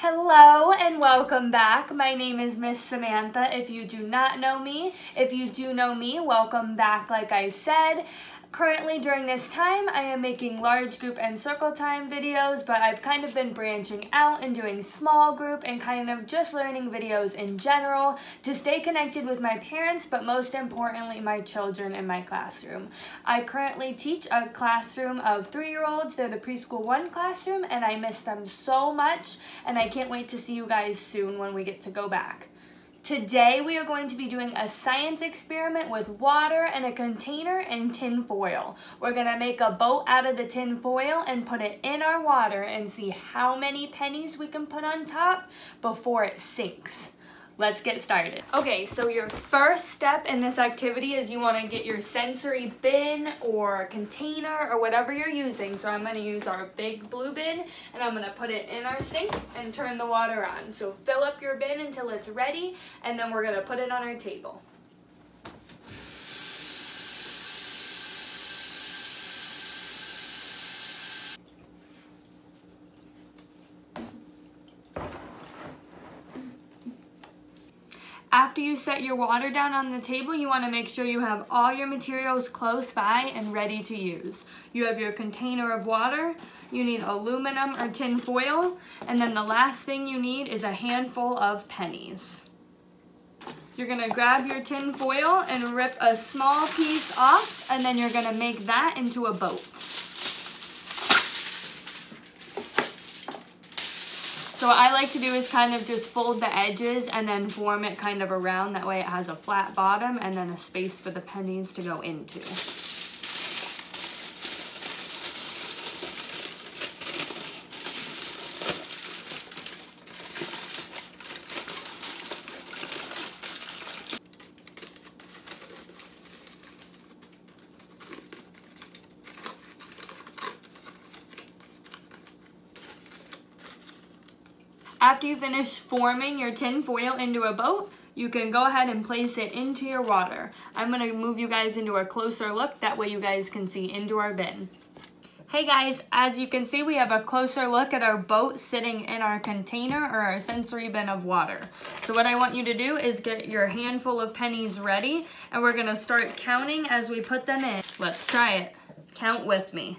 Hello and welcome back. My name is Miss Samantha. If you do not know me, if you do know me, welcome back. Like I said, currently during this time, I am making large group and circle time videos, but I've kind of been branching out and doing small group and kind of just learning videos in general to stay connected with my parents, but most importantly, my children in my classroom. I currently teach a classroom of 3-year-olds. They're the preschool 1 classroom, and I miss them so much, and I can't wait to see you guys soon when we get to go back. Today we are going to be doing a science experiment with water and a container and tin foil. We're going to make a boat out of the tin foil and put it in our water and see how many pennies we can put on top before it sinks. Let's get started. Okay, so your first step in this activity is you want to get your sensory bin or container or whatever you're using. So I'm going to use our big blue bin and I'm going to put it in our sink and turn the water on. So fill up your bin until it's ready and then we're going to put it on our table. After you set your water down on the table, you want to make sure you have all your materials close by and ready to use. You have your container of water, you need aluminum or tin foil, and then the last thing you need is a handful of pennies. You're going to grab your tin foil and rip a small piece off, and then you're going to make that into a boat. So what I like to do is kind of just fold the edges and then form it kind of around. That way it has a flat bottom and then a space for the pennies to go into. After you finish forming your tin foil into a boat, you can go ahead and place it into your water. I'm going to move you guys into a closer look, that way you guys can see into our bin. Hey guys, as you can see, we have a closer look at our boat sitting in our container or our sensory bin of water. So what I want you to do is get your handful of pennies ready, and we're going to start counting as we put them in. Let's try it. Count with me.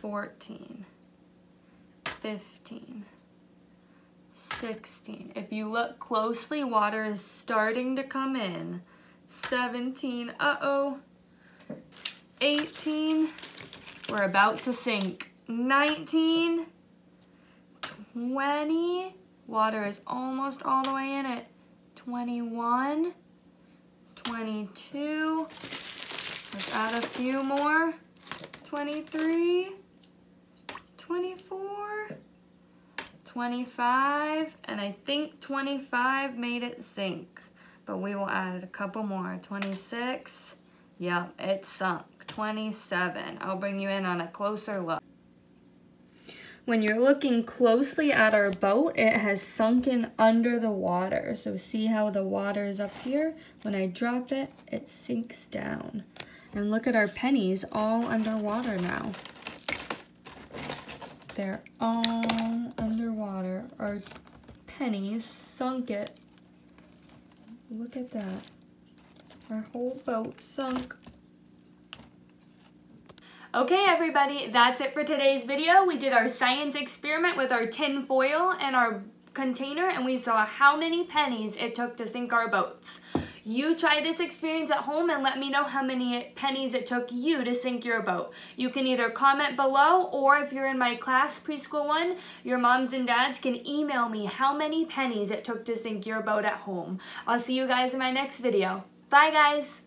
14, 15, 16. If you look closely, water is starting to come in. 17, 18, we're about to sink. 19, 20, water is almost all the way in it. 21, 22, let's add a few more. 23, 24, 25, and I think 25 made it sink, but we will add a couple more. 26, yep, it sunk. 27, I'll bring you in on a closer look. When you're looking closely at our boat, it has sunken under the water. So see how the water is up here? When I drop it, it sinks down. And look at our pennies all underwater now. They're all underwater. Our pennies sunk it. Look at that. Our whole boat sunk. Okay everybody, that's it for today's video. We did our science experiment with our tin foil and our container, and we saw how many pennies it took to sink our boats. You try this experience at home and let me know how many pennies it took you to sink your boat. You can either comment below, or if you're in my class, preschool 1, your moms and dads can email me how many pennies it took to sink your boat at home. I'll see you guys in my next video. Bye guys!